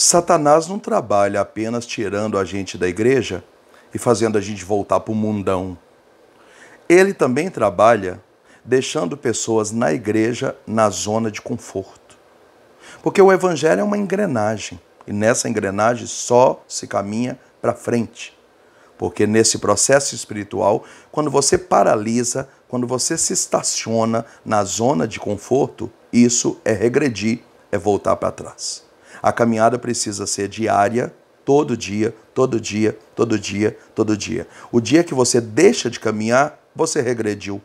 Satanás não trabalha apenas tirando a gente da igreja e fazendo a gente voltar para o mundão. Ele também trabalha deixando pessoas na igreja na zona de conforto. Porque o evangelho é uma engrenagem, e nessa engrenagem só se caminha para frente. Porque nesse processo espiritual, quando você paralisa, quando você se estaciona na zona de conforto, isso é regredir, é voltar para trás. A caminhada precisa ser diária, todo dia, todo dia, todo dia, todo dia. O dia que você deixa de caminhar, você regrediu.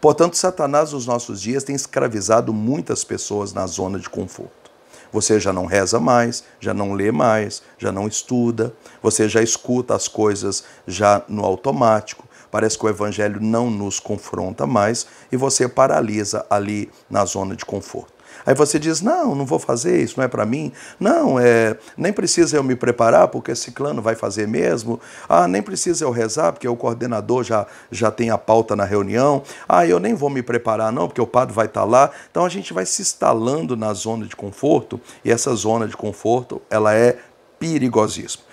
Portanto, Satanás nos nossos dias tem escravizado muitas pessoas na zona de conforto. Você já não reza mais, já não lê mais, já não estuda, você já escuta as coisas já no automático, parece que o evangelho não nos confronta mais e você paralisa ali na zona de conforto. Aí você diz, não, não vou fazer, isso não é para mim. Não, nem precisa eu me preparar, porque ciclano vai fazer mesmo. Ah, nem precisa eu rezar, porque o coordenador já tem a pauta na reunião. Ah, eu nem vou me preparar não, porque o padre vai estar lá. Então a gente vai se instalando na zona de conforto, e essa zona de conforto, ela é perigosíssima.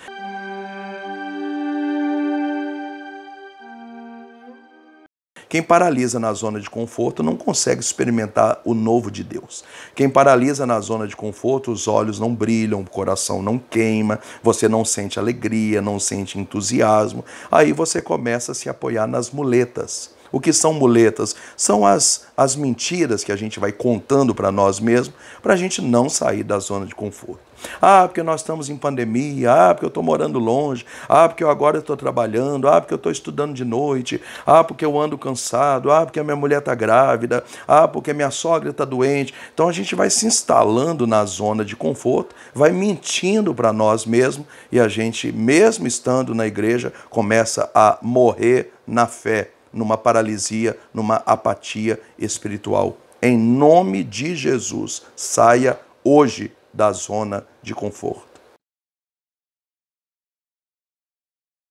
Quem paralisa na zona de conforto não consegue experimentar o novo de Deus. Quem paralisa na zona de conforto, os olhos não brilham, o coração não queima, você não sente alegria, não sente entusiasmo. Aí você começa a se apoiar nas muletas. O que são muletas? São as mentiras que a gente vai contando para nós mesmos para a gente não sair da zona de conforto. Ah, porque nós estamos em pandemia, ah, porque eu estou morando longe, ah, porque eu agora estou trabalhando, ah, porque eu estou estudando de noite, ah, porque eu ando cansado, ah, porque a minha mulher está grávida, ah, porque a minha sogra está doente. Então a gente vai se instalando na zona de conforto, vai mentindo para nós mesmos e a gente, mesmo estando na igreja, começa a morrer na fé, numa paralisia, numa apatia espiritual. Em nome de Jesus, saia hoje da zona de conforto.